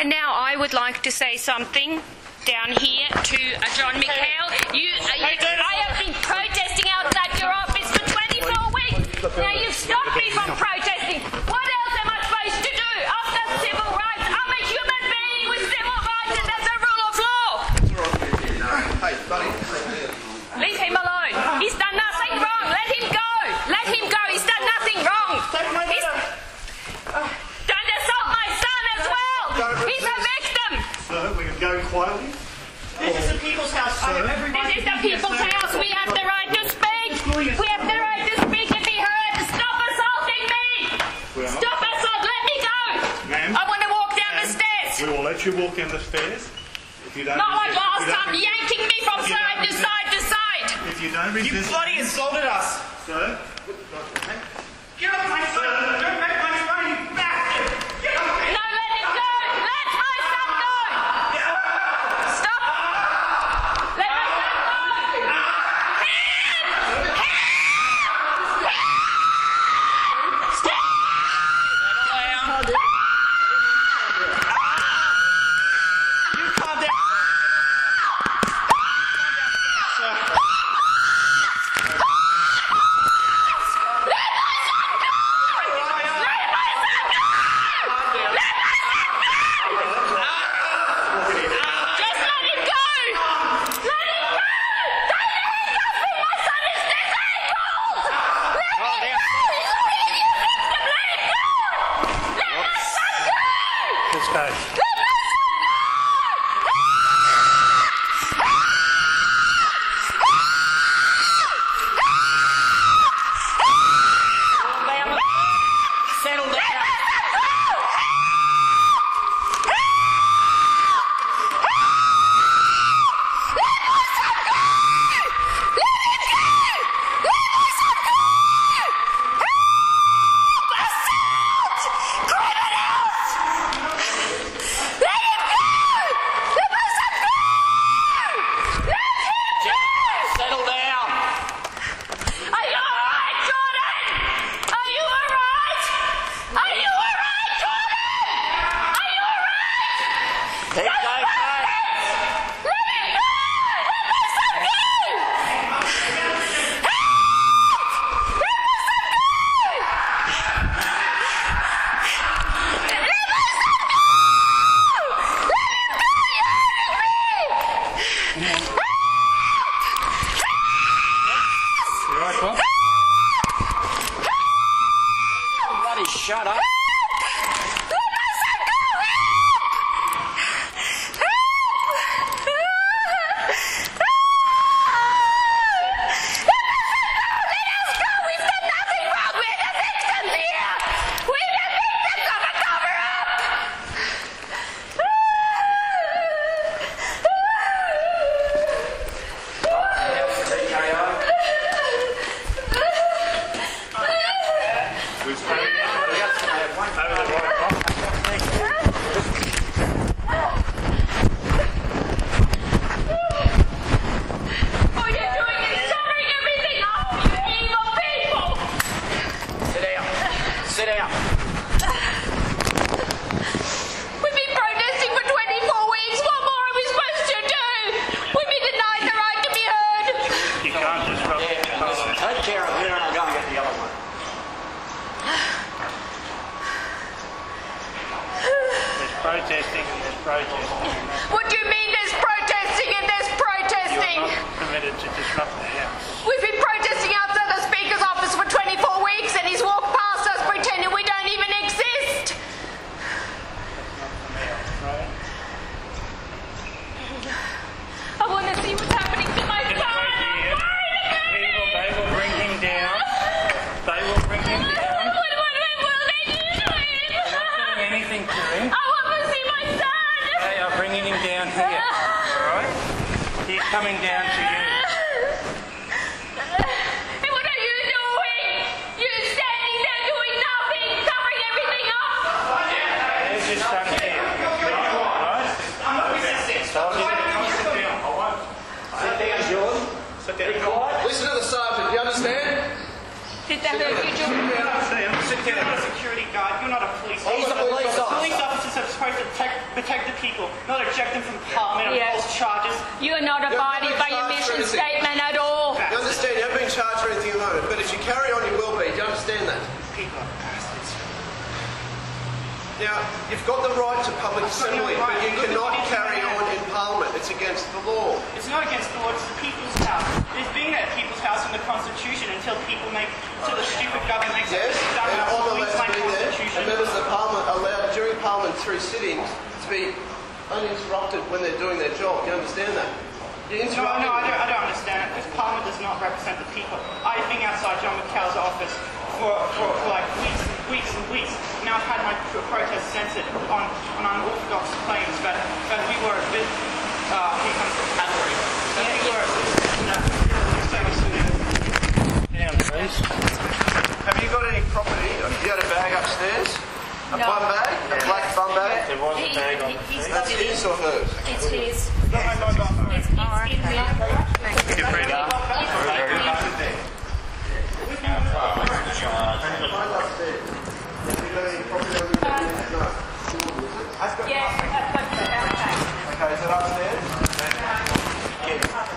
And now I would like to say something down here to John Mickel. I have been protesting outside your office for 24 weeks. Now you've stopped me from protesting. What else am I supposed to do? I've got civil rights. I'm a human being with civil rights, and that's the rule of law. Hey, buddy. Leave him alone. He's done nothing wrong. Let him go. Let him go. He's done nothing wrong. Don't assault my son as well. He's a victim. Sir, we can go quietly. This is the people's house. This is the people's house. We have the right to speak. We have the right to speak and be heard. Stop assaulting me. Stop assault. Let me go. Ma'am, I want to walk down the stairs. We will let you walk down the stairs. Not like last time, yanking me from side to side to side. If you don't resist, you bloody insulted us, sir. Get off my phone! Don't make my phone, you bastard! Get off my phone! No, let him go! Let my son go! Stop! Let my son go! Help! Help! Help! Help! Security guard, you're not a police officer. Police officers are supposed to protect protect the people, not eject them from Parliament on false charges. You are not abiding by your mission statement at all. You understand, you haven't been charged for anything at the moment, but if you carry on, you will be. Do you understand that? People are bastards. Now, you've got the right to public assembly, but you cannot carry on in Parliament. It's against the law. It's not against the law, it's the people's house. There's been that people's house in the Constitution until people make, until the stupid government makes it. And on the left being there, and members of Parliament allowed during Parliament through sittings to be uninterrupted when they're doing their job. Do you understand that? No, I don't understand it. This Parliament does not represent the people. I've been outside John McCall's office for like weeks and weeks. Now I've had my protest censored on unorthodox claims that we were a bit... here comes the cavalry. That we were a bit... Down, please. Have you got any property? You had a bag upstairs? A bum bag? A black bum bag? There was a bag on the floor. That's his or hers? It's his. No, okay, is it upstairs? No, don't take my stuff! Take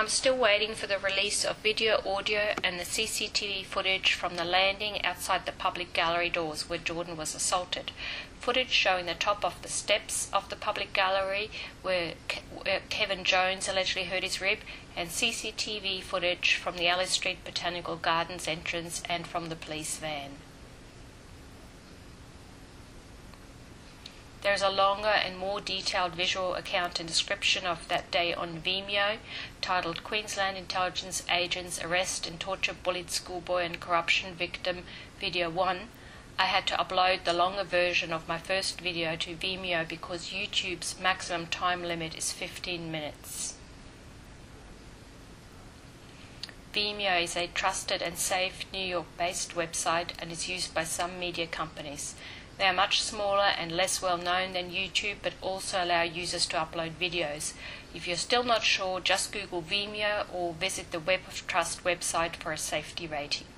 I'm still waiting for the release of video, audio and the CCTV footage from the landing outside the public gallery doors where Jordan was assaulted. Footage showing the top of the steps of the public gallery where Kevin Jones allegedly hurt his rib, and CCTV footage from the Alice Street Botanical Gardens entrance and from the police van. There is a longer and more detailed visual account and description of that day on Vimeo, titled Queensland Intelligence Agents Arrest and Torture Bullied Schoolboy and Corruption Victim Video 1. I had to upload the longer version of my first video to Vimeo because YouTube's maximum time limit is 15 minutes. Vimeo is a trusted and safe New York-based website and is used by some media companies. They are much smaller and less well known than YouTube, but also allow users to upload videos. If you're still not sure, just Google Vimeo or visit the Web of Trust website for a safety rating.